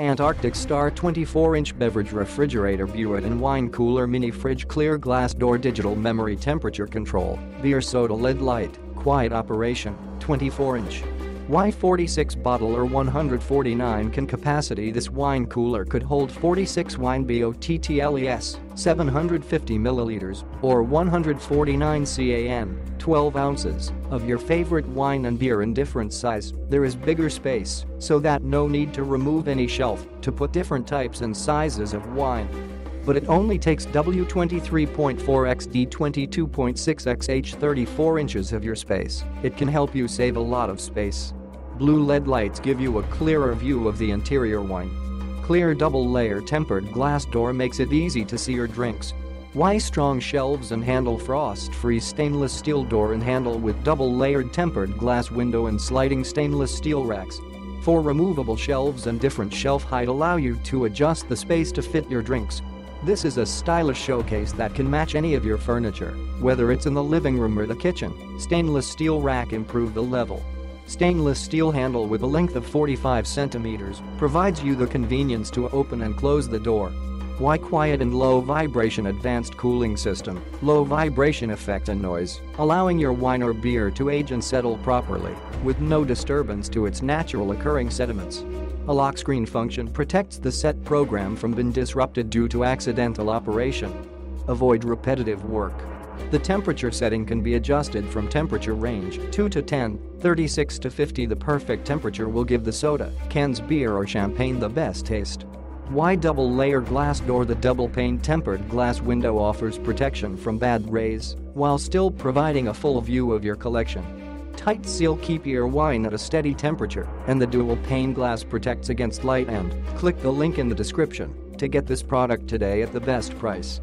Antarctic Star 24-inch beverage refrigerator, Burette and wine cooler, mini fridge, clear glass door, digital memory, temperature control, beer soda lid light, quiet operation, 24-inch. Why 46 bottle or 149 can capacity. This wine cooler could hold 46 wine bottles, 750 milliliters or 149 can, 12 ounces, of your favorite wine and beer in different size. There is bigger space, so that no need to remove any shelf to put different types and sizes of wine. But it only takes W23.4 x D 22.6 x H 34 inches of your space. It can help you save a lot of space. Blue LED lights give you a clearer view of the interior wine. Clear double-layer tempered glass door makes it easy to see your drinks. Why strong shelves and handle, frost-free stainless steel door and handle with double-layered tempered glass window and sliding stainless steel racks. Four removable shelves and different shelf height allow you to adjust the space to fit your drinks. This is a stylish showcase that can match any of your furniture, whether it's in the living room or the kitchen. Stainless steel rack improve the level. Stainless steel handle with a length of 45 centimeters provides you the convenience to open and close the door. Why quiet and low vibration, advanced cooling system, low vibration effect and noise, allowing your wine or beer to age and settle properly with no disturbance to its natural occurring sediments. A lock screen function protects the set program from being disrupted due to accidental operation. Avoid repetitive work. The temperature setting can be adjusted from temperature range 2 to 10, 36 to 50. The perfect temperature will give the soda, cans, beer or champagne the best taste. Why double-layer glass door? The double-pane tempered glass window offers protection from bad rays while still providing a full view of your collection. Tight seal keep your wine at a steady temperature, and the dual-pane glass protects against light and. Click the link in the description to get this product today at the best price.